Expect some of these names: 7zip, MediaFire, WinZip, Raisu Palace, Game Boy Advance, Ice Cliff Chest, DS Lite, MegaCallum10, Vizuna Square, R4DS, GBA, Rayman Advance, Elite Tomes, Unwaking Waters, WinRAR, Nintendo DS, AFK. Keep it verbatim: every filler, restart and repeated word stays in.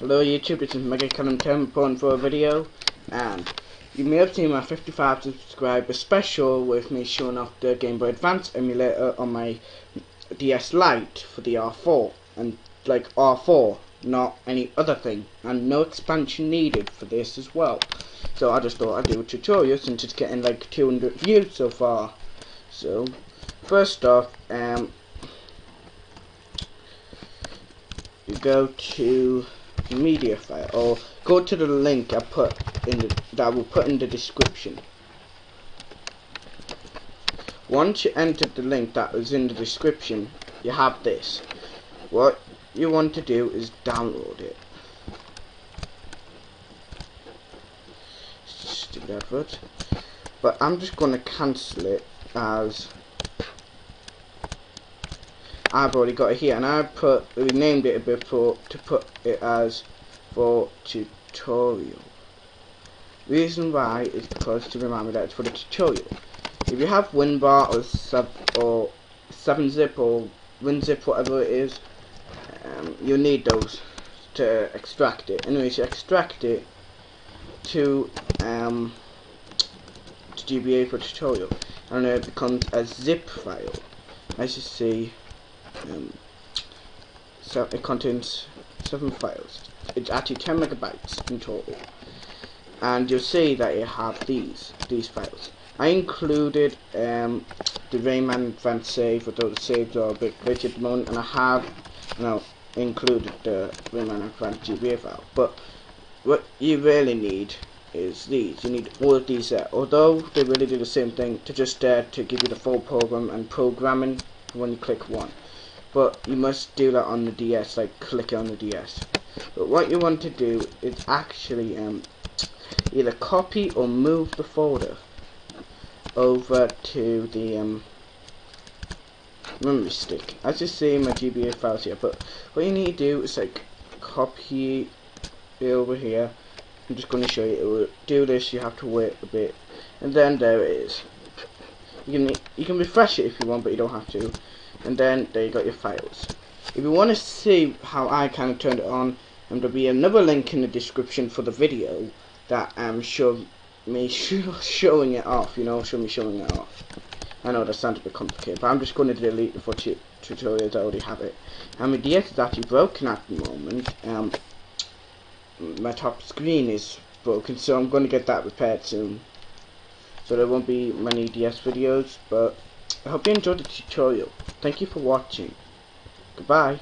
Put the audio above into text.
Hello YouTube, this is MegaCallum ten reporting for a video, and you may have seen my fifty-five subscriber special with me showing off the Game Boy Advance emulator on my D S Lite for the R four, and like R four, not any other thing, and no expansion needed for this as well. So I just thought I'd do a tutorial since it's getting like two hundred views so far. So first off, um, you go to MediaFire, or go to the link I put in the, that I will put in the description. Once you enter the link that was in the description, you have this. What you want to do is download it. Stupid advert. But I'm just going to cancel it as I've already got it here, and I put renamed it a bit for to put it as for tutorial. Reason why is because to remind me that it's for the tutorial. If you have WinRAR or sub or seven zip or WinZip, whatever it is, um, you'll need those to extract it. Anyways, you extract it to um to G B A for tutorial, and it becomes a zip file. As you see. Um, so it contains seven files. It's actually ten megabytes in total, and you'll see that you have these these files. I included um, the Rayman Advance save, although the saves are a bit glitchy at the moment, and I have you know included the Rayman Advance G B A file. But what you really need is these. You need all of these there, although they really do the same thing. To just there uh, to give you the full program and programming when you click one. But you must do that on the D S, like click on the D S. But what you want to do is actually um, either copy or move the folder over to the um, memory stick. As you see my G B A files here, but what you need to do is like copy it over here. I'm just going to show you. It will do this, you have to wait a bit. And then there it is. You can, you can refresh it if you want, but you don't have to. And then there you got your files. If you want to see how I kind of turned it on, and there'll be another link in the description for the video that um show me sh showing it off. You know, show me showing it off. I know that sounds a bit complicated, but I'm just going to delete the for tu tutorials. I already have it. And my D S is actually broken at the moment. Um, my top screen is broken, so I'm going to get that repaired soon. So there won't be many D S videos, but I hope you enjoyed the tutorial. Thank you for watching. Goodbye.